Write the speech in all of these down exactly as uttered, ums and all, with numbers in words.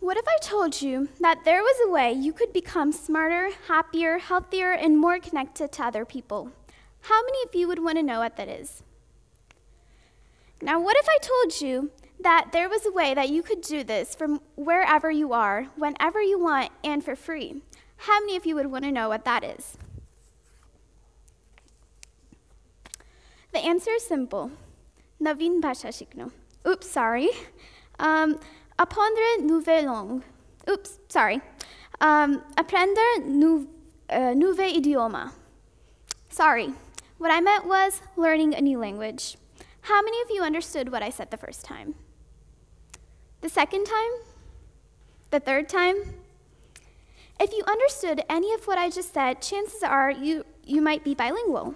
What if I told you that there was a way you could become smarter, happier, healthier, and more connected to other people? How many of you would want to know what that is? Now, what if I told you that there was a way that you could do this from wherever you are, whenever you want, and for free? How many of you would want to know what that is? The answer is simple. Navin Bhasha Shikno. Oops, sorry. Um, Apprendre nouvelle langue. Oops, sorry. Um, apprendre nou uh, nouvel idioma. Sorry. What I meant was learning a new language. How many of you understood what I said the first time? The second time? The third time? If you understood any of what I just said, chances are you, you might be bilingual.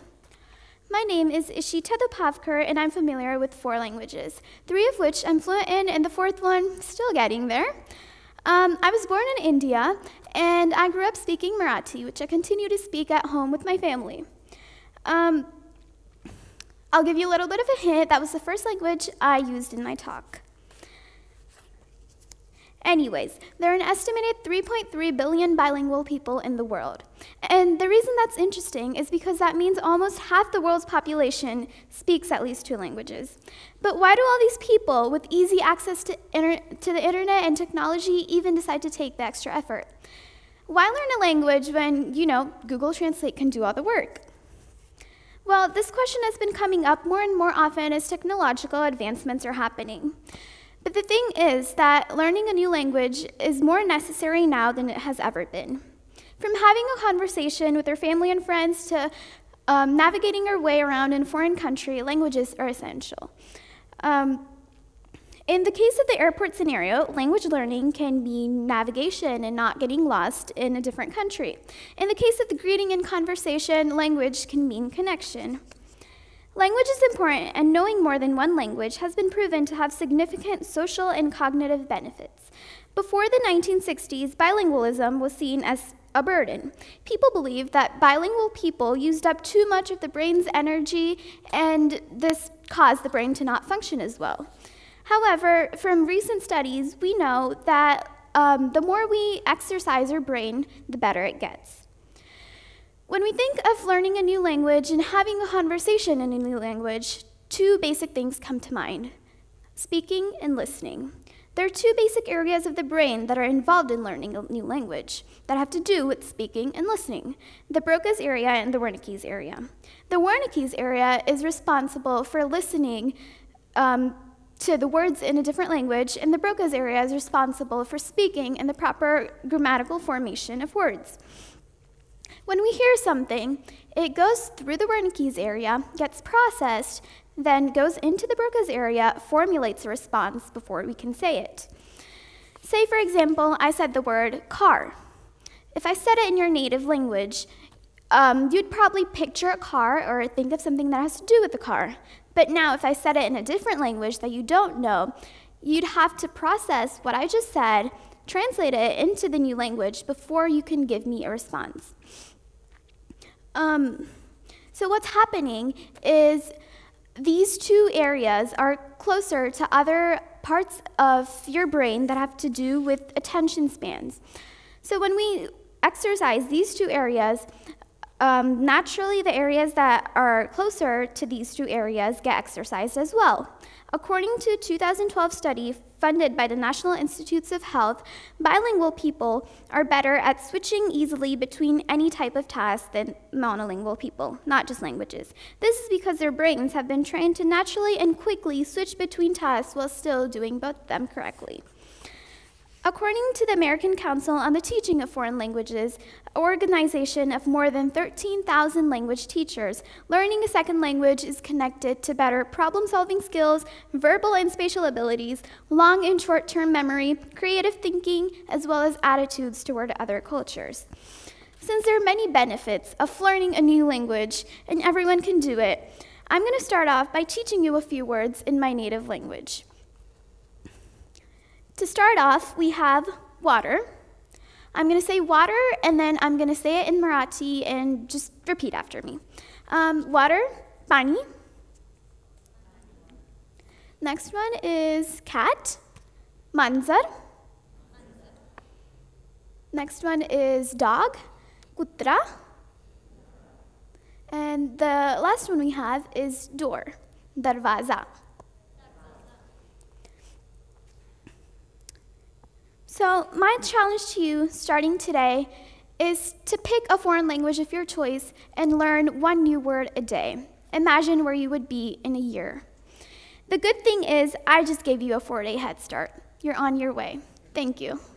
My name is Ishita Dhopavkar, and I'm familiar with four languages, three of which I'm fluent in, and the fourth one, still getting there. Um, I was born in India, and I grew up speaking Marathi, which I continue to speak at home with my family. Um, I'll give you a little bit of a hint. That was the first language I used in my talk. Anyways, there are an estimated three point three billion bilingual people in the world. And the reason that's interesting is because that means almost half the world's population speaks at least two languages. But why do all these people with easy access to, to the internet and technology even decide to take the extra effort? Why learn a language when, you know, Google Translate can do all the work? Well, this question has been coming up more and more often as technological advancements are happening. But the thing is that learning a new language is more necessary now than it has ever been. From having a conversation with our family and friends to um, navigating our way around in a foreign country, languages are essential. Um, in the case of the airport scenario, language learning can be navigation and not getting lost in a different country. In the case of the greeting and conversation, language can mean connection. Language is important, and knowing more than one language has been proven to have significant social and cognitive benefits. Before the nineteen sixties, bilingualism was seen as a burden. People believed that bilingual people used up too much of the brain's energy, and this caused the brain to not function as well. However, from recent studies, we know that um, the more we exercise our brain, the better it gets. When we think of learning a new language and having a conversation in a new language, two basic things come to mind: speaking and listening. There are two basic areas of the brain that are involved in learning a new language that have to do with speaking and listening: the Broca's area and the Wernicke's area. The Wernicke's area is responsible for listening um, to the words in a different language, and the Broca's area is responsible for speaking and the proper grammatical formation of words. When we hear something, it goes through the Wernicke's area, gets processed, then goes into the Broca's area, formulates a response before we can say it. Say, for example, I said the word car. If I said it in your native language, um, you'd probably picture a car or think of something that has to do with the car. But now, if I said it in a different language that you don't know, you'd have to process what I just said, translate it into the new language before you can give me a response. Um, so what's happening is these two areas are closer to other parts of your brain that have to do with attention spans. So when we exercise these two areas, um, naturally the areas that are closer to these two areas get exercised as well. According to a two thousand twelve study funded by the National Institutes of Health, bilingual people are better at switching easily between any type of task than monolingual people, not just languages. This is because their brains have been trained to naturally and quickly switch between tasks while still doing both of them correctly. According to the American Council on the Teaching of Foreign Languages, an organization of more than thirteen thousand language teachers, learning a second language is connected to better problem-solving skills, verbal and spatial abilities, long and short-term memory, creative thinking, as well as attitudes toward other cultures. Since there are many benefits of learning a new language, and everyone can do it, I'm going to start off by teaching you a few words in my native language. To start off, we have water. I'm going to say water, and then I'm going to say it in Marathi, and just repeat after me. Um, water, pani. Next one is cat, manzar. Next one is dog, kutra. And the last one we have is door, darwaza. So my challenge to you starting today is to pick a foreign language of your choice and learn one new word a day. Imagine where you would be in a year. The good thing is I just gave you a four-day head start. You're on your way. Thank you.